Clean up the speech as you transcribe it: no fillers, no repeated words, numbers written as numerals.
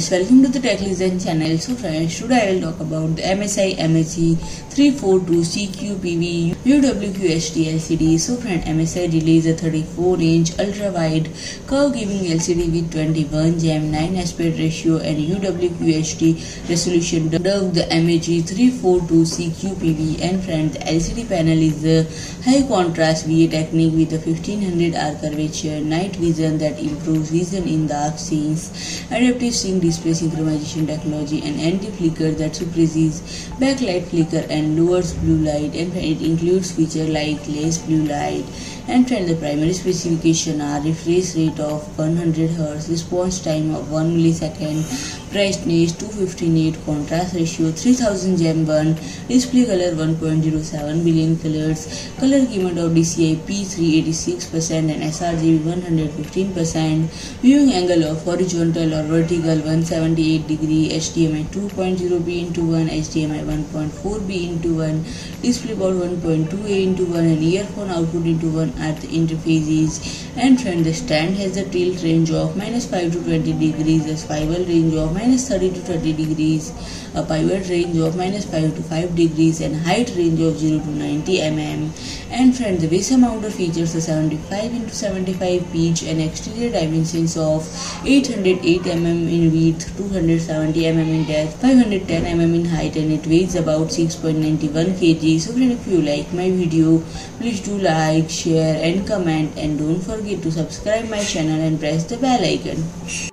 friends, welcome to the Tech Listen channel. So friends, today I will talk about the MSI MAG342CQPV UWQHD LCD. So friends, MSI released a 34-inch ultra-wide curve-giving LCD with 21:9 aspect ratio and UWQHD resolution dubbed the MAG342CQPV. And friends, the LCD panel is a high-contrast VA technique with a 1500R curvature night vision that improves vision in dark scenes, adaptive sync display synchronization technology, and anti-flicker that suppresses backlight flicker and lowers blue light. And it includes feature like less blue light. And friend, the primary specification are refresh rate of 100 Hz, response time of 1 millisecond, brightness 258, contrast ratio 3000:1, display color 1.07 billion colors, color gamut of DCI-P3 86% and sRGB 115%, viewing angle of horizontal or vertical 178 degrees, HDMI 2.0b/1, HDMI 1.4b/1, DisplayPort 1.2a/1, and earphone output /1 at the interfaces. And friend, the stand has a tilt range of -5 to 20 degrees, a swivel range of -30 to 30 degrees, a pivot range of -5 to 5 degrees, and height range of 0 to 90 mm. And friend, the base mounter features a 75x75 pitch and exterior dimensions of 808 mm in width, 270 mm in depth, 510 mm in height, and it weighs about 6.91 kg. So friend, if you like my video, please do like, share and comment, and don't forget to subscribe my channel and press the bell icon.